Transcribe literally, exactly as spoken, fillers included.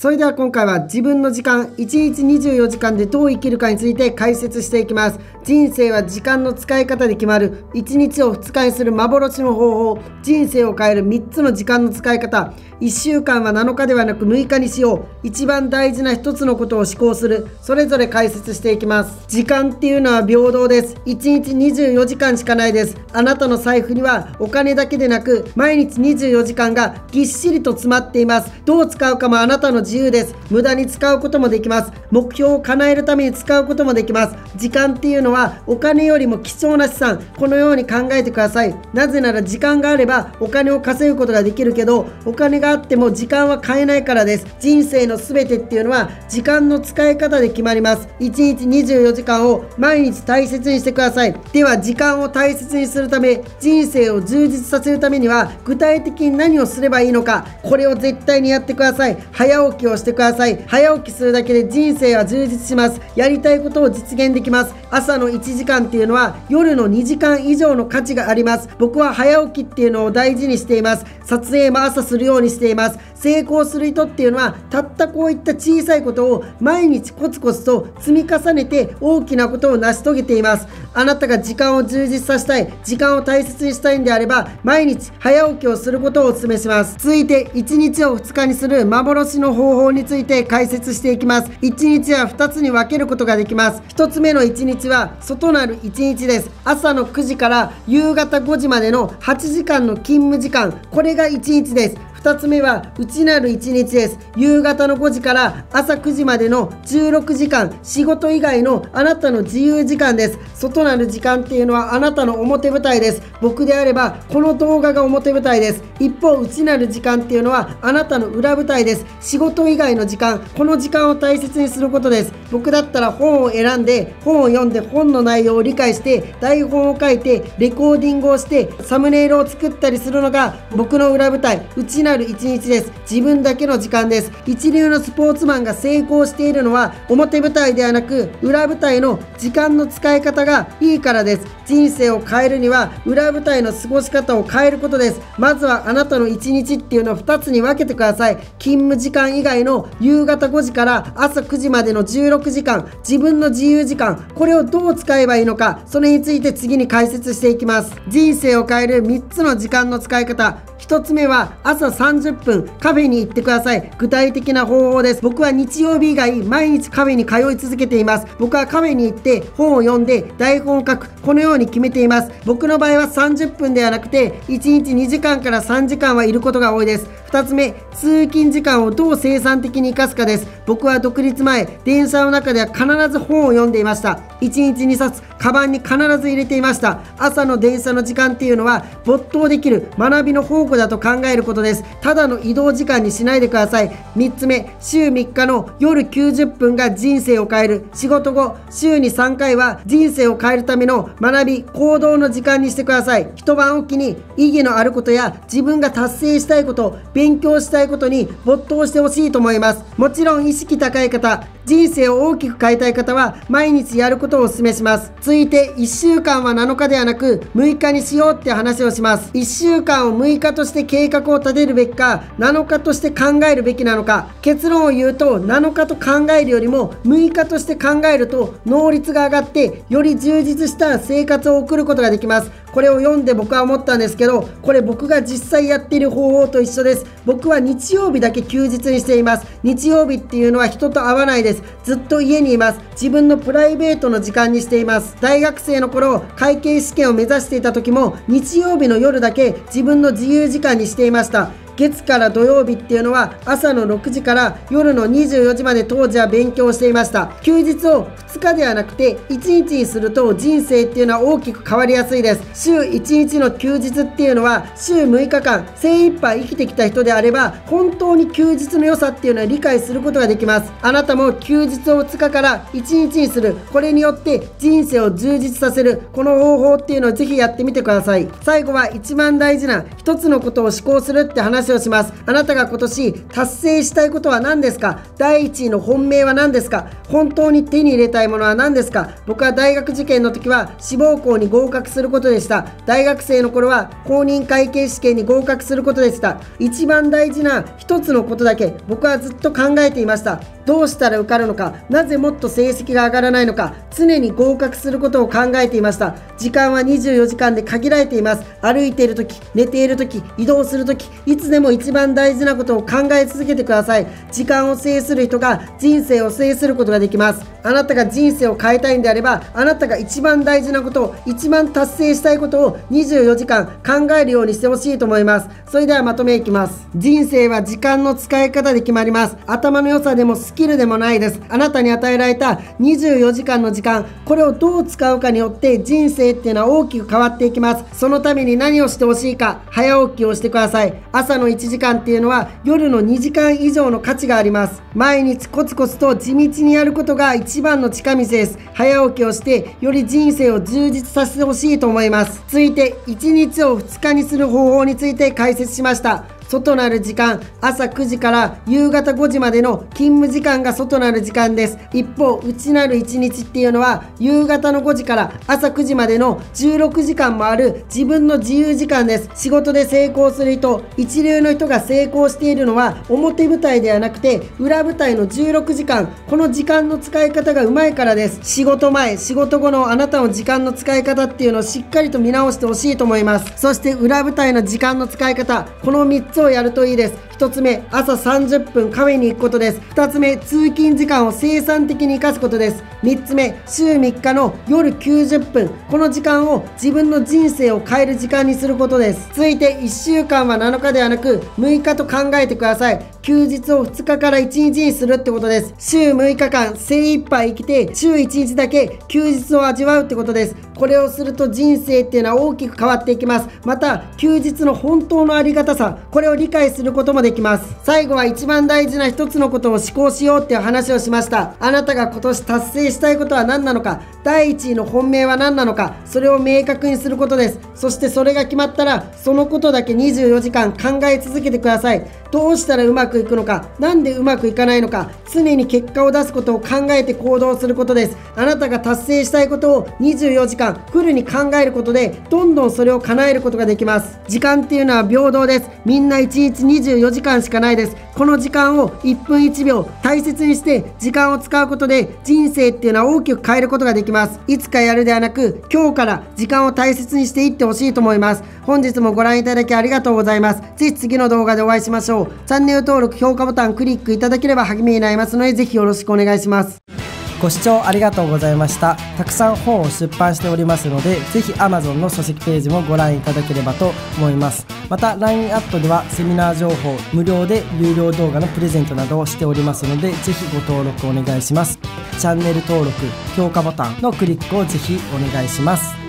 それでは今回は自分の時間いちにちにじゅうよじかんでどう生きるかについて解説していきます。人生は時間の使い方で決まる。いちにちをふつかにする幻の方法。人生を変えるみっつの時間の使い方。いっしゅうかんはなのかではなくむいかにしよう。一番大事なひとつのことを思考する。それぞれ解説していきます。時間っていうのは平等です。いちにちにじゅうよじかんしかないです。あなたの財布にはお金だけでなく毎日にじゅうよじかんがぎっしりと詰まっています。どう使うかもあなたの自由です。無駄に使うこともできます。目標を叶えるために使うこともできます。時間っていうのはお金よりも貴重な資産。このように考えてください。なぜなら時間があればお金を稼ぐことができるけど、お金があっても時間は買えないからです。人生のすべてっていうのは時間の使い方で決まります。いちにちにじゅうよじかんを毎日大切にしてください。では時間を大切にするため、人生を充実させるためには具体的に何をすればいいのか、これを絶対にやってください。早起きをしてください。早起きするだけで人生は充実します。やりたいことを実現できます。朝のいちじかんっていうのは夜のにじかん以上の価値があります。僕は早起きっていうのを大事にしています。撮影も朝するようにしています。成功する人っていうのはたったこういった小さいことを毎日コツコツと積み重ねて大きなことを成し遂げています。あなたが時間を充実させたい、時間を大切にしたいんであれば毎日早起きをすることをお勧めします。続いていちにちをふつかにする幻の方法方法について解説していきます。いちにちはふたつに分けることができます。ひとつめのいちにちは外なるいちにちです。朝のくじから夕方ごじまでのはちじかんの勤務時間、これがいちにちです。ふたつめは内なるいちにちです。夕方のごじから朝くじまでのじゅうろくじかん、仕事以外のあなたの自由時間です。外なる時間っていうのはあなたの表舞台です。僕であればこの動画が表舞台です。一方、内なる時間っていうのはあなたの裏舞台です。仕事以外の時間、この時間を大切にすることです。僕だったら本を選んで、本を読んで、本の内容を理解して、台本を書いて、レコーディングをして、サムネイルを作ったりするのが僕の裏舞台、内なるなるいちにちです。自分だけの時間です。一流のスポーツマンが成功しているのは表舞台ではなく裏舞台の時間の使い方がいいからです。人生を変えるには裏舞台の過ごし方を変えることです。まずはあなたのいちにちっていうのをふたつに分けてください。勤務時間以外の夕方ごじから朝くじまでのじゅうろくじかん、自分の自由時間、これをどう使えばいいのか、それについて次に解説していきます。人生を変えるみっつの時間の使い方。ひとつめは朝さんじゅっぷんカフェに行ってください。具体的な方法です。僕は日曜日以外毎日カフェに通い続けています。僕はカフェに行って本を読んで台本を書く、このように決めています。僕の場合はさんじゅっぷんではなくていちにちにじかんからさんじかんはいることが多いです。ふたつめ、通勤時間をどう生産的に生かすかです。僕は独立前、電車の中では必ず本を読んでいました。いちにちにさつカバンに必ず入れていました。朝の電車の時間っていうのは没頭できる学びの宝庫だと考えることです。ただの移動時間にしないでください。みっつめ、週みっかの夜きゅうじゅっぷんが人生を変える。仕事後週にさんかいは人生を変えるための学び行動の時間にしてください。一晩おきに意義のあることや自分が達成したいこと、勉強したいことに没頭してほしいと思います。もちろん意識高い方、人生を大きく変えたい方は毎日やることをお勧めします。続いていっしゅうかんはなのかではなくむいかにしようって話をします。いっしゅうかんをむいかとして計画を立てるべきか、なのかとして考えるべきなのか。結論を言うとなのかと考えるよりもむいかとして考えると能率が上がってより充実した生活を送ることができます。これを読んで僕は思ったんですけど、これ僕が実際やっている方法と一緒です。僕は日曜日だけ休日にしています。日曜日っていうのは人と会わないです。ずっと家にいます。自分のプライベートの時間にしています。大学生の頃会計試験を目指していた時も日曜日の夜だけ自分の自由時間にしていました。月から土曜日っていうのは朝のろくじから夜のにじゅうよじまで当時は勉強していました。休日をふつかではなくていちにちにすると人生っていうのは大きく変わりやすいです。週いちにちの休日っていうのは週むいかかん精一杯生きてきた人であれば本当に休日の良さっていうのは理解することができます。あなたも休日をふつかからいちにちにする、これによって人生を充実させる、この方法っていうのをぜひやってみてください。最後は一番大事なひとつのことを思考するって話話をします。あなたが今年達成したいことは何ですか？第一位の本命は何ですか？本当に手に入れたいものは何ですか？僕は大学受験の時は志望校に合格することでした。大学生の頃は公認会計試験に合格することでした。一番大事な一つのことだけ僕はずっと考えていました。どうしたら受かるのか、なぜもっと成績が上がらないのか、常に合格することを考えていました。時間はにじゅうよじかんで限られています。歩いているとき、寝ているとき、移動するとき、いつでも一番大事なことを考え続けてください。時間を制する人が人生を制することができます。あなたが人生を変えたいんであれば、あなたが一番大事なことを、一番達成したいことをにじゅうよじかん考えるようにしてほしいと思います。それではまとめいきます。人生は時間の使い方で決まります。頭の良さでもスキルでもないです。あなたに与えられたにじゅうよじかんの時間、これをどう使うかによって人生っていうのは大きく変わっていきます。そのために何をしてほしいか、早起きをしてください。朝のいちじかんっていうのは夜のにじかん以上の価値があります。毎日コツコツと地道にやることが一番の近道です。早起きをしてより人生を充実させてほしいと思います。続いていちにちをふつかにする方法について解説しました。外なる時間、朝くじから夕方ごじまでの勤務時間が外なる時間です。一方、内なるいちにちっていうのは、夕方のごじから朝くじまでのじゅうろくじかんもある自分の自由時間です。仕事で成功する人、一流の人が成功しているのは、表舞台ではなくて、裏舞台のじゅうろくじかん、この時間の使い方がうまいからです。仕事前、仕事後のあなたの時間の使い方っていうのをしっかりと見直してほしいと思います。そして、裏舞台の時間の使い方、このみっつをやるといいです。ひとつめ、朝さんじゅっぷんカフェに行くことです。ふたつめ、通勤時間を生産的に生かすことです。みっつめ、週みっかの夜きゅうじゅっぷん、この時間を自分の人生を変える時間にすることです。続いていっしゅうかんはなのかではなくむいかと考えてください。休日をふつかからいちにちにするってことです。週むいかかん精一杯生きて、週いちにちだけ休日を味わうってことです。これをすると人生っていうのは大きく変わっていきます。また休日の本当のありがたさ、これを理解することもできます。最後は一番大事な一つのことを思考しようっていう話をしました。あなたが今年達成したいことは何なのか、第一位の本命は何なのか、それを明確にすることです。そしてそれが決まったら、そのことだけにじゅうよじかん考え続けてください。どうしたらうまくいくのか、なんでうまくいかないのか、常に結果を出すことを考えて行動することです。あなたが達成したいことをにじゅうよじかんフルに考えることで、どんどんそれを叶えることができます。時間っていうのは平等です。みんないちにちにじゅうよじかんしかないです。この時間をいっぷんいちびょう大切にして、時間を使うことで人生っていうのは大きく変えることができます。いつかやるではなく、今日から時間を大切にしていってほしいと思います。本日もご覧いただきありがとうございます。ぜひ次の動画でお会いしましょう。チャンネル登録、評価ボタンクリックいただければ励みになりますので、ぜひよろしくお願いします。ご視聴ありがとうございました。たくさん本を出版しておりますので、ぜひ アマゾン の書籍ページもご覧いただければと思います。また ライン アットではセミナー情報、無料で有料動画のプレゼントなどをしておりますので、ぜひご登録お願いします。チャンネル登録、評価ボタンのクリックをぜひお願いします。